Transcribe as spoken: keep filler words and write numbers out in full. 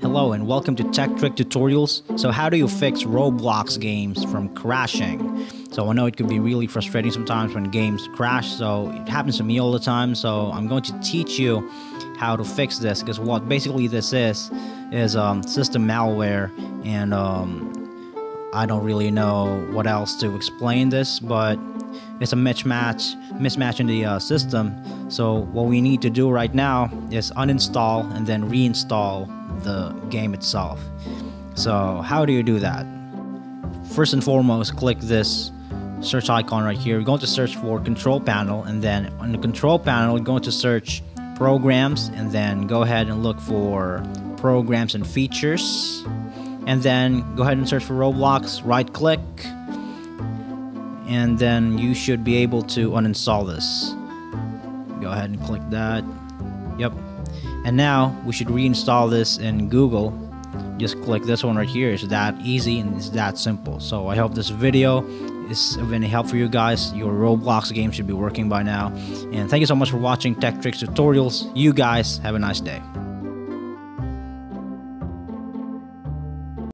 Hello and welcome to Tech Trick Tutorials. So how do you fix Roblox games from crashing? So I know it could be really frustrating sometimes when games crash. So it happens to me all the time. So I'm going to teach you how to fix this, because what basically this is is um, system malware, and um, I don't really know what else to explain this, but it's a mismatch, mismatch in the uh, system. So what we need to do right now is uninstall and then reinstall the game itself. So how do you do that? First and foremost, click this search icon right here. You're going to search for control panel, and then on the control panel, you're going to search programs, and then go ahead and look for programs and features. And then go ahead and search for Roblox, right click, and then you should be able to uninstall this. Go ahead and click that. Yep. And now we should reinstall this in Google. Just click this one right here. It's that easy and it's that simple. So I hope this video is of any help for you guys. Your Roblox game should be working by now. And thank you so much for watching Tech Tricks Tutorials. You guys have a nice day.